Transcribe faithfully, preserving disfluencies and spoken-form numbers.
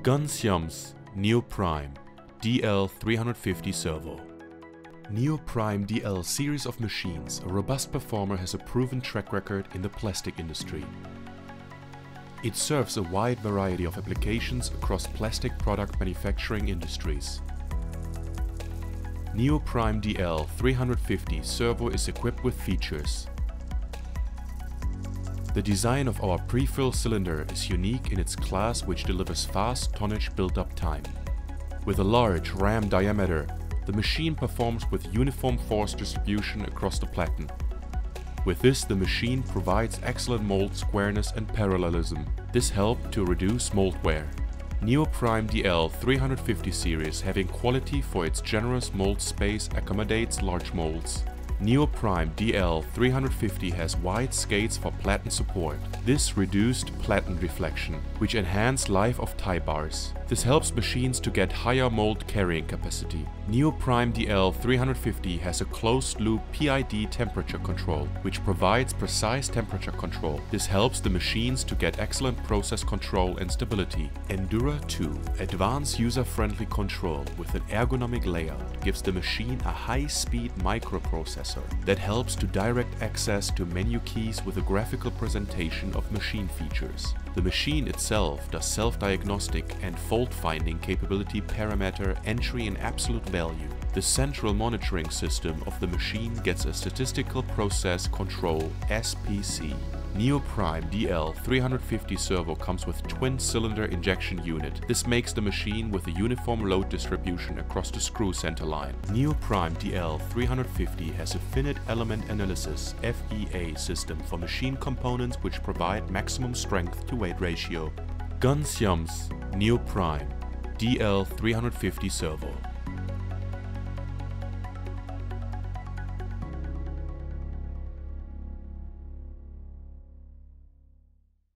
Ghanshyam's Neo Prime D L three fifty Servo. Neo Prime D L series of machines, a robust performer, has a proven track record in the plastic industry. It serves a wide variety of applications across plastic product manufacturing industries. Neo Prime D L three fifty Servo is equipped with features. The design of our pre-fill cylinder is unique in its class, which delivers fast tonnage build-up time. With a large ram diameter, the machine performs with uniform force distribution across the platen. With this, the machine provides excellent mold squareness and parallelism. This helped to reduce mold wear. Neo Prime D L three fifty series, having quality for its generous mold space, accommodates large molds. Neo Prime D L three fifty has wide skates for platen support. This reduced platen reflection, which enhanced life of tie bars. This helps machines to get higher mold carrying capacity. Neo Prime D L three fifty has a closed-loop P I D temperature control, which provides precise temperature control. This helps the machines to get excellent process control and stability. Endura two, advanced user-friendly control with an ergonomic layout, gives the machine a high-speed microprocessor that helps to direct access to menu keys with a graphical presentation of machine features. The machine itself does self-diagnostic and fault-finding capability parameter entry in absolute value. The central monitoring system of the machine gets a statistical process control S P C. Neo Prime D L three fifty Servo comes with twin-cylinder injection unit. This makes the machine with a uniform load distribution across the screw center line. Neo Prime D L three fifty has a finite element analysis F E A system for machine components, which provide maximum strength to weight ratio. Ghanshyam's Neo Prime D L three fifty Servo.